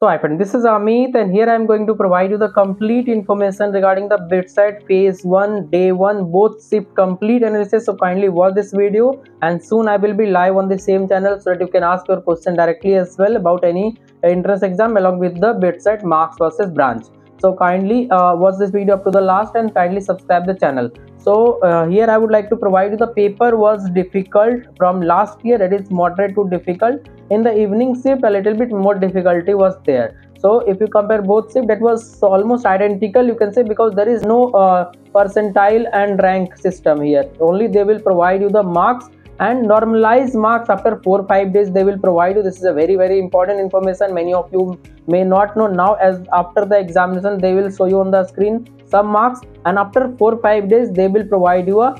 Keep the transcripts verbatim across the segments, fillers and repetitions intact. So my friend, this is Amit, and here I am going to provide you the complete information regarding the BITSAT phase one, day one, both shift complete analysis. So kindly watch this video, and soon I will be live on the same channel so that you can ask your question directly as well about any entrance exam along with the BITSAT marks versus branch. So kindly uh, watch this video up to the last and kindly subscribe the channel. So uh, here I would like to provide you the paper was difficult from last year, it is moderate to difficult. In the evening shift a little bit more difficulty was there. So if you compare both shift, that was almost identical, you can say, because there is no uh, percentile and rank system here. Only they will provide you the marks and normalized marks after four to five days they will provide you. This is a very very important information, many of you may not know now, as after the examination they will show you on the screen some marks, and after four to five days they will provide you a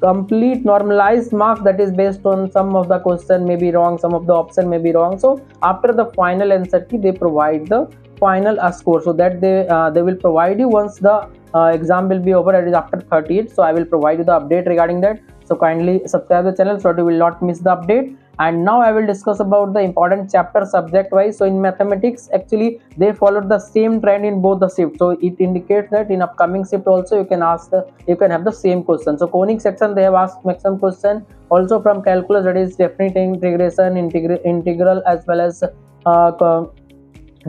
complete normalized marks that is based on some of the question may be wrong, some of the option may be wrong. So after the final answer key they provide the final uh, score, so that they uh, they will provide you once the uh, exam will be over, it is after thirtieth. So I will provide you the update regarding that. So kindly subscribe the channel so that you will not miss the update. And now I will discuss about the important chapter subject wise. So in mathematics actually they followed the same trend in both the shift. So it indicates that in upcoming shift also you can ask the, you can have the same question. So conic section they have asked maximum question also from calculus, that is definite integration, integra integral as well as uh,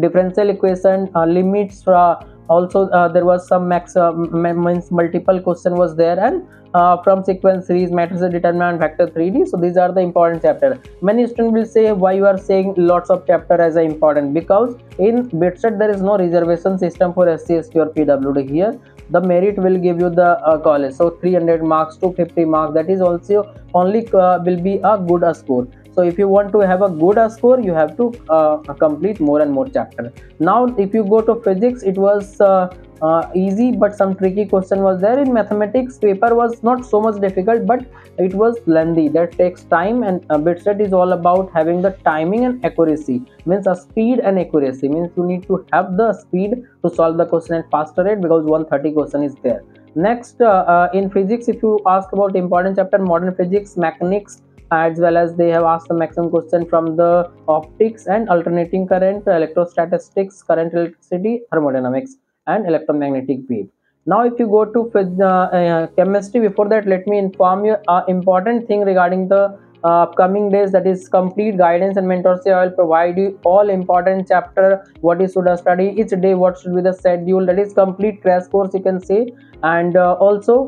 differential equation, uh, limits. Uh, also uh, there was some max uh, means multiple question was there, and uh, from sequence series, matrix determinant, vector three D. So these are the important chapter. Many students will say why you are saying lots of chapter as a important, because in BITSAT there is no reservation system for S C S T or P W D. Here the merit will give you the uh, college. So three hundred marks to fifty marks, that is also only uh, will be a good uh, score. So if you want to have a good uh, score, you have to uh, complete more and more chapter. Now if you go to physics, it was uh, uh, easy, but some tricky question was there. In mathematics paper was not so much difficult, but it was lengthy, that takes time, and uh, BITSAT is all about having the timing and accuracy, means a speed and accuracy, means you need to have the speed to solve the question at faster rate, because one hundred thirty question is there. Next uh, uh, in physics, if you ask about important chapter, modern physics, mechanics, as well as they have asked the maximum question from the optics and alternating current, electrostatistics, current, electricity, thermodynamics and electromagnetic wave. Now if you go to uh, uh, chemistry, before that let me inform you uh, important thing regarding the uh, upcoming days, that is complete guidance and mentorship. I will provide you all important chapter, what you should study each day, what should be the schedule, that is complete crash course you can say. And uh, also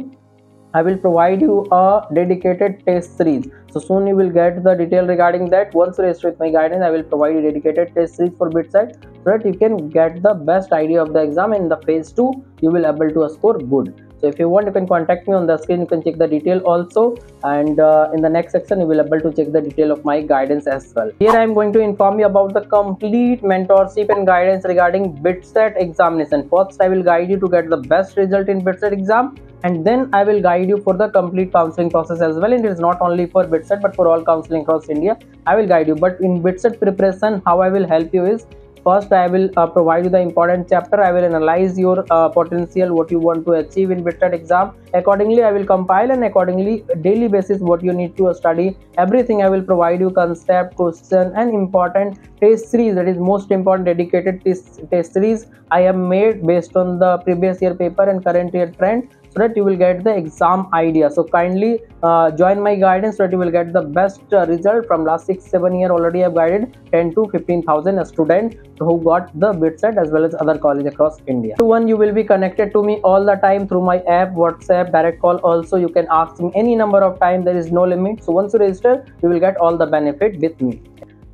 I will provide you a dedicated test series. So soon you will get the detail regarding that. Once you register with my guidance, I will provide you a dedicated test series for BITSAT, so that you can get the best idea of the exam. In the phase two, you will able to score good. So if you want, you can contact me on the screen. You can check the detail also, and uh, in the next section, you will able to check the detail of my guidance as well. Here I am going to inform you about the complete mentorship and guidance regarding BITSAT examination. First, I will guide you to get the best result in BITSAT exam, and then I will guide you for the complete counseling process as well. And it is not only for BITSAT, but for all counseling across India, I will guide you. But in BITSAT preparation, how I will help you is, first I will uh, provide you the important chapter, I will analyze your uh, potential, what you want to achieve in BITSAT exam. Accordingly I will compile, and accordingly daily basis what you need to study, everything I will provide you, concept, question and important test series, that is most important dedicated test, test series I have made based on the previous year paper and current year trend, so that you will get the exam idea. So kindly uh, join my guidance so that you will get the best uh, result. From last six seven year already I have guided ten to fifteen thousand students who got the BITSAT as well as other college across India. To one you will be connected to me all the time through my app, WhatsApp, direct call also. You can ask me any number of time, there is no limit. So once you register you will get all the benefit with me.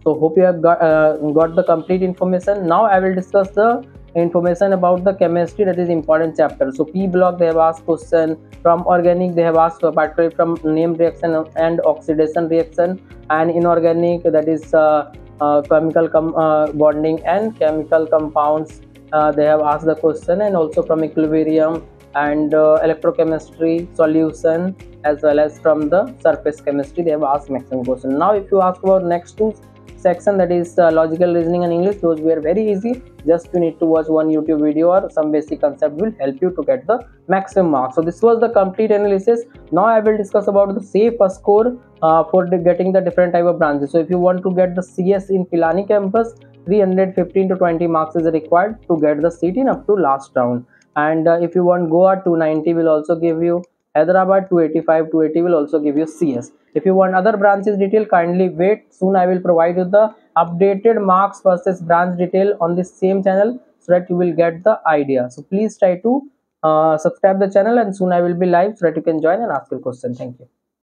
So hope you have got, uh, got the complete information. Now I will discuss the information about the chemistry, that is important chapter. So P block they have asked question from organic, they have asked particularly from name reaction and oxidation reaction, and inorganic, that is uh, uh, chemical com uh, bonding and chemical compounds, uh, they have asked the question, and also from equilibrium and uh, electrochemistry solution, as well as from the surface chemistry they have asked maximum question. Now if you ask about next two section, that is uh, logical reasoning and English, those were very easy, just you need to watch one YouTube video or some basic concept will help you to get the maximum mark. So this was the complete analysis. Now I will discuss about the safe score uh, for the getting the different type of branches. So if you want to get the C S in Pilani campus, three hundred fifteen to twenty marks is required to get the seat in up to last round. And uh, if you want Goa, two ninety will also give you Hyderabad, two eighty-five, two eighty will also give you C S. If you want other branches detail, kindly wait. Soon I will provide you the updated marks versus branch detail on the same channel so that you will get the idea. So please try to uh, subscribe the channel, and soon I will be live so that you can join and ask your question. Thank you.